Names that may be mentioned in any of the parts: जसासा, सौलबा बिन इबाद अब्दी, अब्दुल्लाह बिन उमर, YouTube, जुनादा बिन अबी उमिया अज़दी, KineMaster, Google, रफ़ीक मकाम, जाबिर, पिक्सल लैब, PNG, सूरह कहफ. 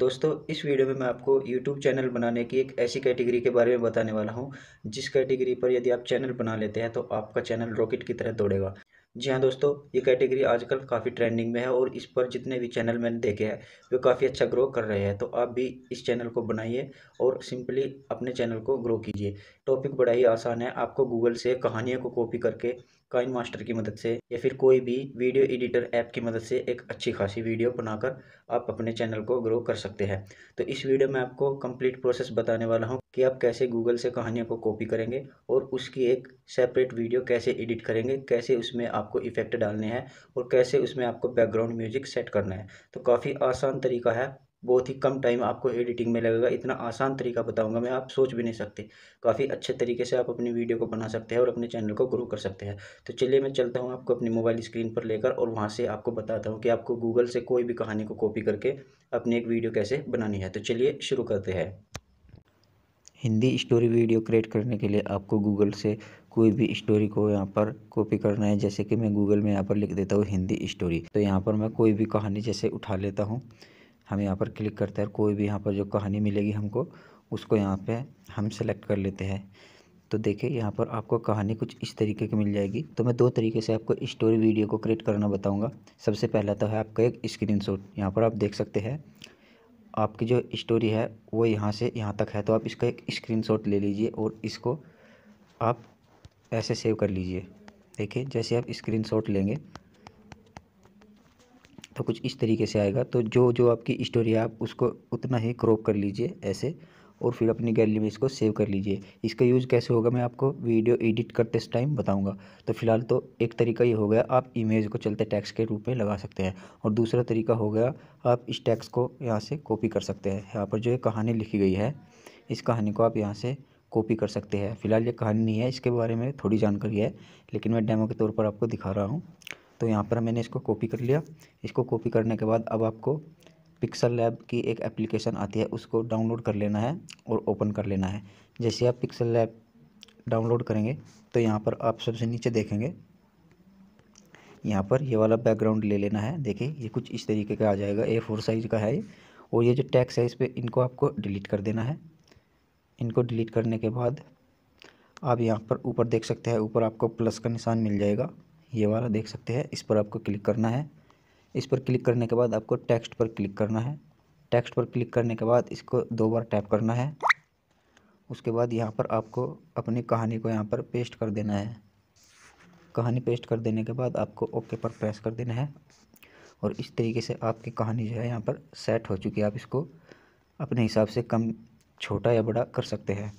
दोस्तों इस वीडियो में मैं आपको YouTube चैनल बनाने की एक ऐसी कैटेगरी के बारे में बताने वाला हूं जिस कैटेगरी पर यदि आप चैनल बना लेते हैं तो आपका चैनल रॉकेट की तरह दौड़ेगा। जी हाँ दोस्तों, ये कैटेगरी आजकल काफ़ी ट्रेंडिंग में है और इस पर जितने भी चैनल मैंने देखे हैं वे काफ़ी अच्छा ग्रो कर रहे हैं। तो आप भी इस चैनल को बनाइए और सिंपली अपने चैनल को ग्रो कीजिए। टॉपिक बड़ा ही आसान है, आपको गूगल से कहानियों को कॉपी करके काइनमास्टर की मदद से या फिर कोई भी वीडियो एडिटर ऐप की मदद से एक अच्छी खासी वीडियो बनाकर आप अपने चैनल को ग्रो कर सकते हैं। तो इस वीडियो में आपको कंप्लीट प्रोसेस बताने वाला हूं कि आप कैसे गूगल से कहानियों को कॉपी करेंगे और उसकी एक सेपरेट वीडियो कैसे एडिट करेंगे, कैसे उसमें आपको इफेक्ट डालने हैं और कैसे उसमें आपको बैकग्राउंड म्यूजिक सेट करना है। तो काफ़ी आसान तरीका है, बहुत ही कम टाइम आपको एडिटिंग में लगेगा। इतना आसान तरीका बताऊंगा मैं, आप सोच भी नहीं सकते। काफ़ी अच्छे तरीके से आप अपनी वीडियो को बना सकते हैं और अपने चैनल को ग्रो कर सकते हैं। तो चलिए मैं चलता हूं आपको अपनी मोबाइल स्क्रीन पर लेकर और वहां से आपको बताता हूं कि आपको गूगल से कोई भी कहानी को कॉपी करके अपनी एक वीडियो कैसे बनानी है। तो चलिए शुरू करते हैं। हिंदी स्टोरी वीडियो क्रिएट करने के लिए आपको गूगल से कोई भी स्टोरी को यहाँ पर कॉपी करना है। जैसे कि मैं गूगल में यहाँ पर लिख देता हूँ हिंदी स्टोरी। तो यहाँ पर मैं कोई भी कहानी जैसे उठा लेता हूँ, हम यहाँ पर क्लिक करते हैं, कोई भी यहाँ पर जो कहानी मिलेगी हमको उसको यहाँ पे हम सेलेक्ट कर लेते हैं। तो देखिए यहाँ पर आपको कहानी कुछ इस तरीके की मिल जाएगी। तो मैं दो तरीके से आपको स्टोरी वीडियो को क्रिएट करना बताऊँगा। सबसे पहला तो है आपका एक स्क्रीनशॉट, यहाँ पर आप देख सकते हैं आपकी जो स्टोरी है वो यहाँ से यहाँ तक है। तो आप इसका एक स्क्रीनशॉट ले लीजिए और इसको आप ऐसे सेव कर लीजिए। देखिए जैसे आप स्क्रीनशॉट लेंगे तो कुछ इस तरीके से आएगा। तो जो जो आपकी स्टोरी है आप उसको उतना ही क्रॉप कर लीजिए ऐसे और फिर अपनी गैलरी में इसको सेव कर लीजिए। इसका यूज़ कैसे होगा मैं आपको वीडियो एडिट करते टाइम बताऊंगा। तो फिलहाल तो एक तरीका ये हो गया, आप इमेज को चलते टेक्स्ट के रूप में लगा सकते हैं। और दूसरा तरीका हो गया, आप इस टेक्स्ट को यहाँ से कॉपी कर सकते हैं। यहाँ पर जो ये कहानी लिखी गई है इस कहानी को आप यहाँ से कॉपी कर सकते हैं। फिलहाल ये कहानी नहीं है, इसके बारे में थोड़ी जानकारी है लेकिन मैं डेमो के तौर पर आपको दिखा रहा हूँ। तो यहाँ पर मैंने इसको कॉपी कर लिया। इसको कॉपी करने के बाद अब आपको पिक्सल लैब की एक एप्लीकेशन आती है, उसको डाउनलोड कर लेना है और ओपन कर लेना है। जैसे आप पिक्सल लैब डाउनलोड करेंगे तो यहाँ पर आप सबसे नीचे देखेंगे यहाँ पर ये वाला बैकग्राउंड ले लेना है। देखिए ये कुछ इस तरीके का आ जाएगा, A4 साइज़ का है। और ये जो टैक्स है इस पर इनको आपको डिलीट कर देना है। इनको डिलीट करने के बाद आप यहाँ पर ऊपर देख सकते हैं, ऊपर आपको प्लस का निशान मिल जाएगा, ये वाला देख सकते हैं, इस पर आपको क्लिक करना है। इस पर क्लिक करने के बाद आपको टेक्स्ट पर क्लिक करना है। टेक्स्ट पर क्लिक करने के बाद इसको दो बार टैप करना है। उसके बाद यहाँ पर आपको अपनी कहानी को यहाँ पर पेस्ट कर देना है। कहानी पेस्ट कर देने के बाद आपको ओके पर प्रेस कर देना है और इस तरीके से आपकी कहानी जो है यहाँ पर सेट हो चुकी है। आप इसको अपने हिसाब से कम छोटा या बड़ा कर सकते हैं।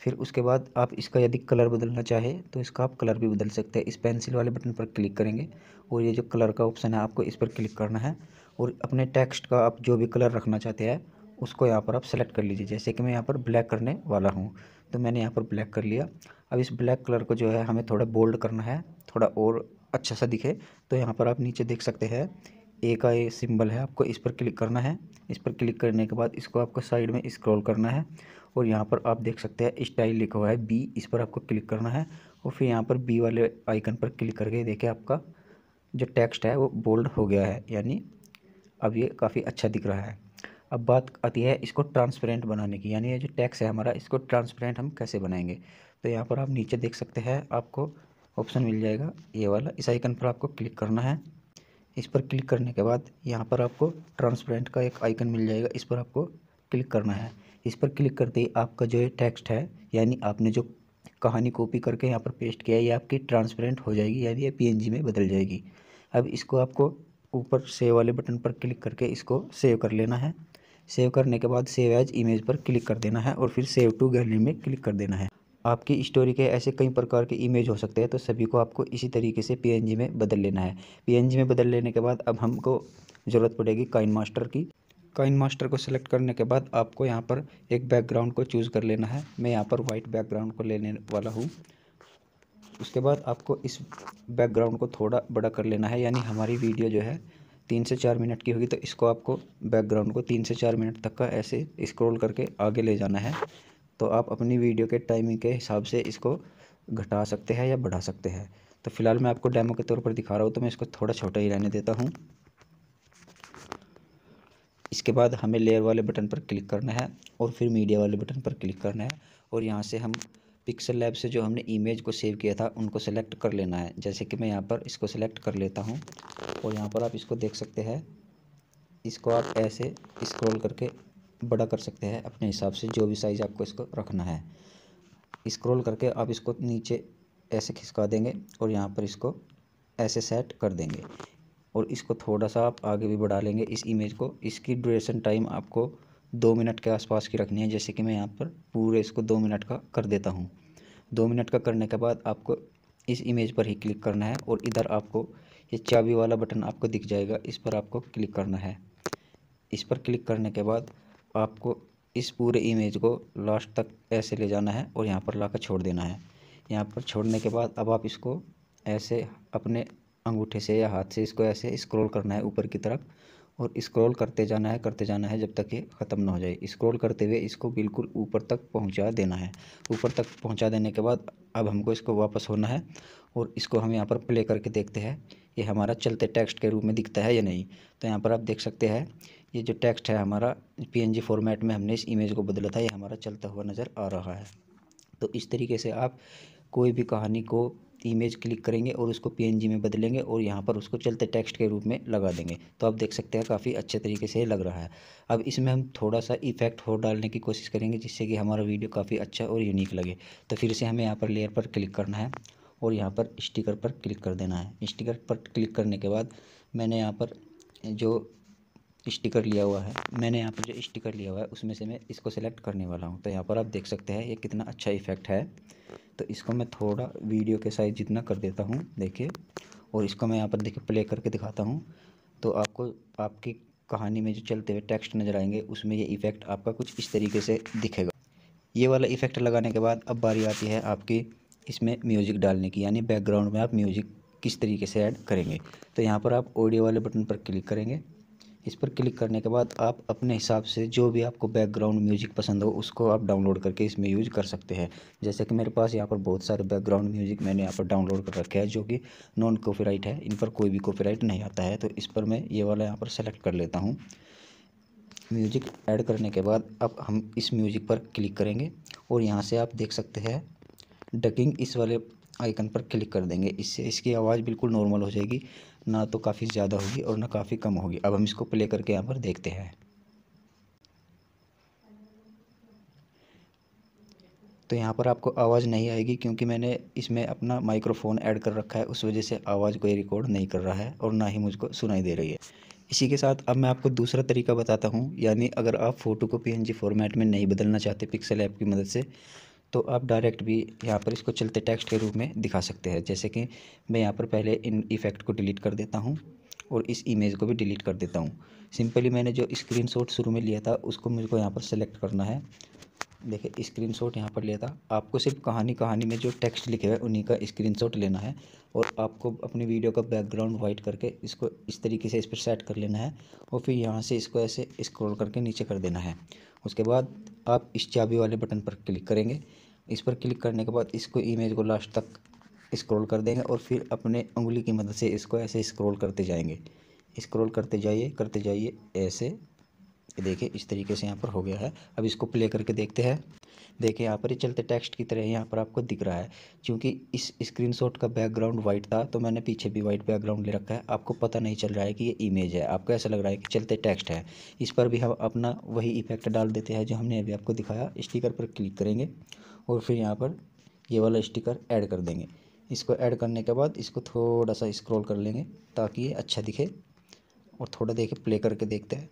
फिर उसके बाद आप इसका यदि कलर बदलना चाहे तो इसका आप कलर भी बदल सकते हैं। इस पेंसिल वाले बटन पर क्लिक करेंगे और ये जो कलर का ऑप्शन है आपको इस पर क्लिक करना है और अपने टेक्स्ट का आप जो भी कलर रखना चाहते हैं उसको यहाँ पर आप सेलेक्ट कर लीजिए। जैसे कि मैं यहाँ पर ब्लैक करने वाला हूँ तो मैंने यहाँ पर ब्लैक कर लिया। अब इस ब्लैक कलर को जो है हमें थोड़ा बोल्ड करना है, थोड़ा और अच्छा सा दिखे। तो यहाँ पर आप नीचे देख सकते हैं ए का ये सिंबल है, आपको इस पर क्लिक करना है। इस पर क्लिक करने के बाद इसको आपको साइड में स्क्रॉल करना है और यहाँ पर आप देख सकते हैं स्टाइल लिखा हुआ है बी, इस पर आपको क्लिक करना है और फिर यहाँ पर बी वाले आइकन पर क्लिक करके देखिए आपका जो टेक्स्ट है वो बोल्ड हो गया है, यानी अब ये काफ़ी अच्छा दिख रहा है। अब बात आती है इसको ट्रांसपेरेंट बनाने की, यानी ये जो टेक्स्ट है हमारा इसको ट्रांसपेरेंट हम कैसे बनाएंगे। तो यहाँ पर आप नीचे देख सकते हैं आपको ऑप्शन मिल जाएगा ये वाला, इस आइकन पर आपको क्लिक करना है। इस पर क्लिक करने के बाद यहाँ पर आपको ट्रांसपेरेंट का एक आइकन मिल जाएगा, इस पर आपको क्लिक करना है। इस पर क्लिक करते ही आपका जो ये टेक्स्ट है यानी आपने जो कहानी कॉपी करके यहाँ पर पेस्ट किया है ये आपकी ट्रांसपेरेंट हो जाएगी, यानी ये PNG में बदल जाएगी। अब इसको आपको ऊपर सेव वाले बटन पर क्लिक करके इसको सेव कर लेना है। सेव करने के बाद सेव एज इमेज पर क्लिक कर देना है और फिर सेव टू गैलरी में क्लिक कर देना है। आपकी स्टोरी के ऐसे कई प्रकार के इमेज हो सकते हैं तो सभी को आपको इसी तरीके से PNG में बदल लेना है। PNG में बदल लेने के बाद अब हमको ज़रूरत पड़ेगी काइनमास्टर की। काइनमास्टर को सिलेक्ट करने के बाद आपको यहाँ पर एक बैकग्राउंड को चूज़ कर लेना है। मैं यहाँ पर वाइट बैकग्राउंड को लेने वाला हूँ। उसके बाद आपको इस बैकग्राउंड को थोड़ा बड़ा कर लेना है, यानी हमारी वीडियो जो है 3 से 4 मिनट की होगी तो इसको आपको बैकग्राउंड को 3 से 4 मिनट तक का ऐसे स्क्रॉल करके आगे ले जाना है। तो आप अपनी वीडियो के टाइमिंग के हिसाब से इसको घटा सकते हैं या बढ़ा सकते हैं। तो फिलहाल मैं आपको डेमो के तौर पर दिखा रहा हूँ तो मैं इसको थोड़ा छोटा ही रहने देता हूँ। इसके बाद हमें लेयर वाले बटन पर क्लिक करना है और फिर मीडिया वाले बटन पर क्लिक करना है और यहाँ से हम पिक्सल लैब से जो हमने इमेज को सेव किया था उनको सेलेक्ट कर लेना है। जैसे कि मैं यहाँ पर इसको सेलेक्ट कर लेता हूँ और यहाँ पर आप इसको देख सकते हैं। इसको आप ऐसे स्क्रॉल करके बड़ा कर सकते हैं अपने हिसाब से, जो भी साइज़ आपको इसको रखना है। स्क्रॉल करके आप इसको नीचे ऐसे खिसका देंगे और यहाँ पर इसको ऐसे सेट कर देंगे और इसको थोड़ा सा आप आगे भी बढ़ा लेंगे इस इमेज को। इसकी ड्यूरेशन टाइम आपको 2 मिनट के आसपास की रखनी है। जैसे कि मैं यहाँ पर पूरे इसको 2 मिनट का कर देता हूँ। 2 मिनट का करने के बाद आपको इस इमेज पर ही क्लिक करना है और इधर आपको ये चाबी वाला बटन आपको दिख जाएगा, इस पर आपको क्लिक करना है। इस पर क्लिक करने के बाद आपको इस पूरे इमेज को लास्ट तक ऐसे ले जाना है और यहाँ पर लाकर छोड़ देना है। यहाँ पर छोड़ने के बाद अब आप इसको ऐसे अपने अंगूठे से या हाथ से इसको ऐसे स्क्रॉल करना है ऊपर की तरफ और स्क्रॉल करते जाना है जब तक ये ख़त्म ना हो जाए। स्क्रॉल करते हुए इसको बिल्कुल ऊपर तक पहुंचा देना है। ऊपर तक पहुंचा देने के बाद अब हमको इसको वापस होना है और इसको हम यहाँ पर प्ले करके देखते हैं ये हमारा चलते टेक्स्ट के रूप में दिखता है या नहीं। तो यहाँ पर आप देख सकते हैं ये जो टेक्स्ट है हमारा PNG फॉर्मेट में हमने इस इमेज को बदला था, ये हमारा चलता हुआ नज़र आ रहा है। तो इस तरीके से आप कोई भी कहानी को इमेज क्लिक करेंगे और उसको PNG में बदलेंगे और यहाँ पर उसको चलते टेक्स्ट के रूप में लगा देंगे। तो आप देख सकते हैं काफ़ी अच्छे तरीके से लग रहा है। अब इसमें हम थोड़ा सा इफेक्ट और डालने की कोशिश करेंगे जिससे कि हमारा वीडियो काफ़ी अच्छा और यूनिक लगे। तो फिर से हमें यहाँ पर लेयर पर क्लिक करना है और यहाँ पर स्टिकर पर क्लिक कर देना है। स्टिकर पर क्लिक करने के बाद मैंने यहाँ पर जो स्टिकर लिया हुआ है उसमें से मैं इसको सेलेक्ट करने वाला हूँ। तो यहाँ पर आप देख सकते हैं ये कितना अच्छा इफेक्ट है। तो इसको मैं थोड़ा वीडियो के साइज जितना कर देता हूँ, देखिए, और इसको मैं यहाँ पर देखिए प्ले करके दिखाता हूँ। तो आपको आपकी कहानी में जो चलते हुए टेक्स्ट नज़र आएंगे उसमें ये इफ़ेक्ट आपका कुछ इस तरीके से दिखेगा। ये वाला इफ़ेक्ट लगाने के बाद अब बारी आती है आपकी इसमें म्यूज़िक डालने की, यानी बैकग्राउंड में आप म्यूज़िक किस तरीके से ऐड करेंगे। तो यहाँ पर आप ऑडियो वाले बटन पर क्लिक करेंगे। इस पर क्लिक करने के बाद आप अपने हिसाब से जो भी आपको बैकग्राउंड म्यूज़िक पसंद हो उसको आप डाउनलोड करके इसमें यूज कर सकते हैं। जैसे कि मेरे पास यहाँ पर बहुत सारे बैकग्राउंड म्यूज़िक मैंने यहाँ पर डाउनलोड कर रखे हैं जो कि नॉन कॉपीराइट है, इन पर कोई भी कॉपीराइट नहीं आता है। तो इस पर मैं ये वाला यहाँ पर सेलेक्ट कर लेता हूँ। म्यूज़िक ऐड करने के बाद अब हम इस म्यूज़िक पर क्लिक करेंगे और यहाँ से आप देख सकते हैं डकिंग इस वाले आइकन पर क्लिक कर देंगे। इससे इसकी आवाज़ बिल्कुल नॉर्मल हो जाएगी, ना तो काफ़ी ज़्यादा होगी और ना काफ़ी कम होगी। अब हम इसको प्ले करके यहाँ पर देखते हैं। तो यहाँ पर आपको आवाज़ नहीं आएगी क्योंकि मैंने इसमें अपना माइक्रोफोन ऐड कर रखा है, उस वजह से आवाज़ कोई रिकॉर्ड नहीं कर रहा है और ना ही मुझको सुनाई दे रही है। इसी के साथ अब मैं आपको दूसरा तरीका बताता हूँ, यानी अगर आप फ़ोटो को PNG फॉर्मेट में नहीं बदलना चाहते पिक्सल ऐप की मदद से तो आप डायरेक्ट भी यहाँ पर इसको चलते टेक्स्ट के रूप में दिखा सकते हैं। जैसे कि मैं यहाँ पर पहले इन इफ़ेक्ट को डिलीट कर देता हूँ और इस इमेज को भी डिलीट कर देता हूँ। सिंपली मैंने जो स्क्रीनशॉट शुरू में लिया था उसको मुझको यहाँ पर सेलेक्ट करना है। देखिए स्क्रीनशॉट यहाँ पर लिया था। आपको सिर्फ कहानी में जो टेक्स्ट लिखे हुए उन्हीं का स्क्रीनशॉट लेना है और आपको अपनी वीडियो का बैकग्राउंड वाइट करके इसको इस तरीके से इस पर सेट कर लेना है और फिर यहाँ से इसको ऐसे स्क्रॉल करके नीचे कर देना है। उसके बाद आप इस चाबी वाले बटन पर क्लिक करेंगे। इस पर क्लिक करने के बाद इसको इमेज को लास्ट तक स्क्रॉल कर देंगे और फिर अपने उंगली की मदद से इसको ऐसे स्क्रॉल करते जाएंगे। स्क्रॉल करते जाइए ऐसे, देखिए इस तरीके से यहाँ पर हो गया है। अब इसको प्ले करके देखते हैं। देखिए यहाँ पर ये चलते टेक्स्ट की तरह यहाँ पर आपको दिख रहा है। क्योंकि इस स्क्रीनशॉट का बैकग्राउंड वाइट था तो मैंने पीछे भी वाइट बैकग्राउंड ले रखा है, आपको पता नहीं चल रहा है कि ये इमेज है, आपको ऐसा लग रहा है कि चलते टेक्स्ट है। इस पर भी हम अपना वही इफेक्ट डाल देते हैं जो हमने अभी आपको दिखाया। स्टिकर पर क्लिक करेंगे और फिर यहाँ पर ये वाला स्टिकर ऐड कर देंगे। इसको ऐड करने के बाद इसको थोड़ा सा स्क्रॉल कर लेंगे ताकि ये अच्छा दिखे और थोड़ा देखिए प्ले करके देखते हैं।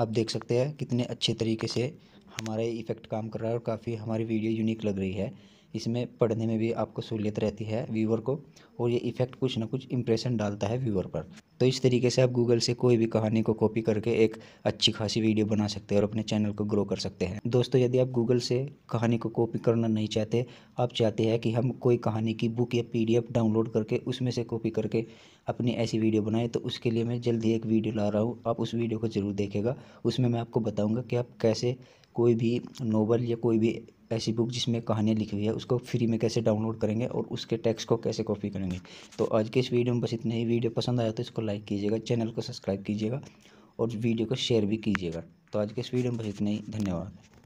आप देख सकते हैं कितने अच्छे तरीके से हमारा ये इफ़ेक्ट काम कर रहा है और काफ़ी हमारी वीडियो यूनिक लग रही है। इसमें पढ़ने में भी आपको सहूलियत रहती है व्यूअर को और ये इफ़ेक्ट कुछ ना कुछ इम्प्रेशन डालता है व्यूअर पर। तो इस तरीके से आप गूगल से कोई भी कहानी को कॉपी करके एक अच्छी खासी वीडियो बना सकते हैं और अपने चैनल को ग्रो कर सकते हैं। दोस्तों, यदि आप गूगल से कहानी को कॉपी करना नहीं चाहते, आप चाहते हैं कि हम कोई कहानी की बुक या PDF डाउनलोड करके उसमें से कॉपी करके अपनी ऐसी वीडियो बनाएं, तो उसके लिए मैं जल्द ही एक वीडियो ला रहा हूँ। आप उस वीडियो को ज़रूर देखिएगा। उसमें मैं आपको बताऊँगा कि आप कैसे कोई भी नोवेल या कोई भी ऐसी बुक जिसमें कहानियाँ लिखी हुई है उसको फ्री में कैसे डाउनलोड करेंगे और उसके टेक्स्ट को कैसे कॉपी करेंगे। तो आज के इस वीडियो में बस इतना ही। वीडियो पसंद आया तो इसको लाइक कीजिएगा, चैनल को सब्सक्राइब कीजिएगा और वीडियो को शेयर भी कीजिएगा। तो आज के इस वीडियो में बस इतना ही, धन्यवाद।